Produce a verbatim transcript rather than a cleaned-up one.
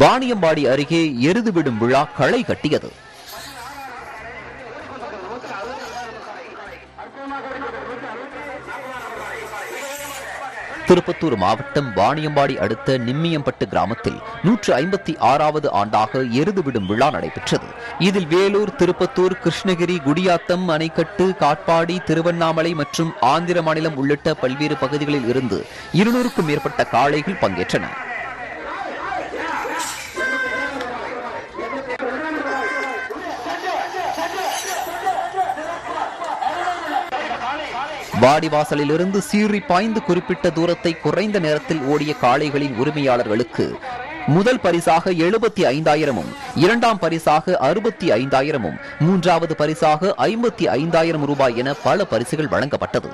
வாணியம்பாடி அருகே எருதுவிடும் விழா களை கட்டியது. திருப்பத்தூர் மாவட்டம் வாணியம்பாடி அடுத்த நிம்மியம்பட்டு கிராமத்தில் நூற்று ஐம்பத்தி ஆறாவது ஆண்டாக எருதுவிடும் விழா நடைபெற்றது. இதில் வேலூர், திருப்பத்தூர், கிருஷ்ணகிரி, குடியாத்தம், அணைக்கட்டு, காட்பாடி, திருவண்ணாமலை மற்றும் ஆந்திர மாநிலம் உள்ளிட்ட பல்வேறு பகுதிகளில் இருந்து இருநூறுக்கும் மேற்பட்ட காளைகள் பங்கேற்றன. வாடிவாசலிலிருந்து சீறி பாய்ந்து குறிப்பிட்ட தூரத்தை குறைந்த நேரத்தில் ஓடிய காளைகளின் உரிமையாளர்களுக்கு முதல் பரிசாக எழுபத்தி ஐந்தாயிரமும், இரண்டாம் பரிசாக அறுபத்தி ஐந்தாயிரமும், மூன்றாவது பரிசாக ஐம்பத்தி ஐந்தாயிரம் ரூபாய் என பல பரிசுகள் வழங்கப்பட்டது.